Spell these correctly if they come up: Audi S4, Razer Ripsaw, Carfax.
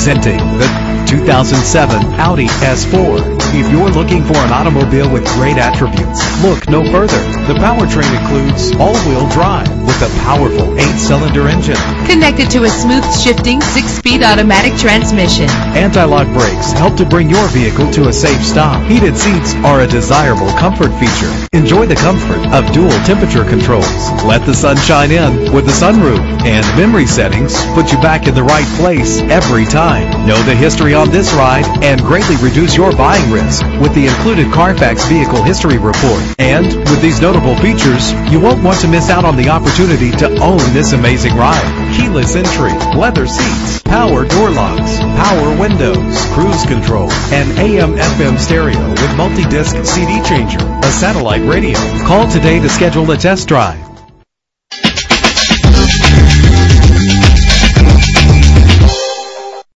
Presenting the 2007 Audi S4. If you're looking for an automobile with great attributes, look no further. The powertrain includes all-wheel drive with a powerful 8-cylinder engine connected to a smooth shifting 6-speed automatic transmission. Anti-lock brakes help to bring your vehicle to a safe stop. Heated seats are a desirable comfort feature. Enjoy the comfort of dual temperature controls. Let the sun shine in with the sunroof, and memory settings put you back in the right place every time. Know the history on this ride and greatly reduce your buying risk with the included Carfax Vehicle History Report. And with these notable features, you won't want to miss out on the opportunity to own this amazing ride. Keyless entry, leather seats, power door locks, power windows, cruise control, and AM/FM stereo with multi-disc CD changer, a satellite radio. Call today to schedule a test drive.